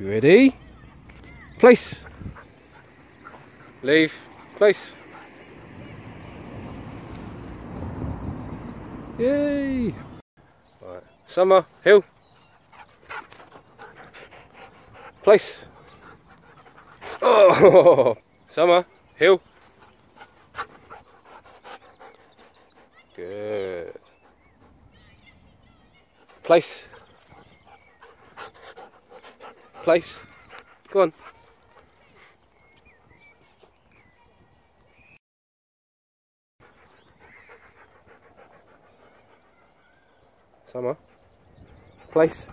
Ready? Place. Leave. Place. Yay! Right. Summer. Hill. Place. Oh! Summer. Hill. Good. Place. Place. Go on. Summer. Place.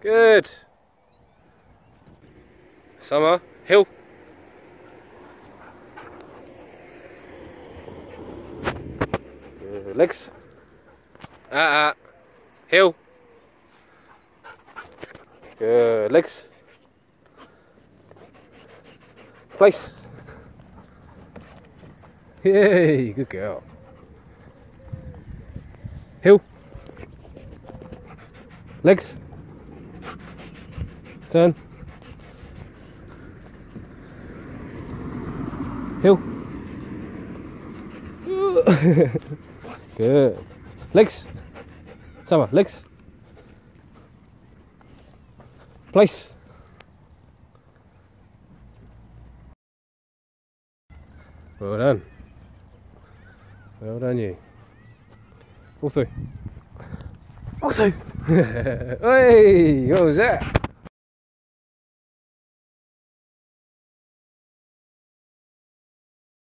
Good. Summer. Hill. Legs. Hill. Good. Legs. Place. Yay, good girl. Hill. Legs. Turn. Hill. Good. Legs. Summer. Legs. Place. Well done. Well done you. All through. All through. Hey, what was that?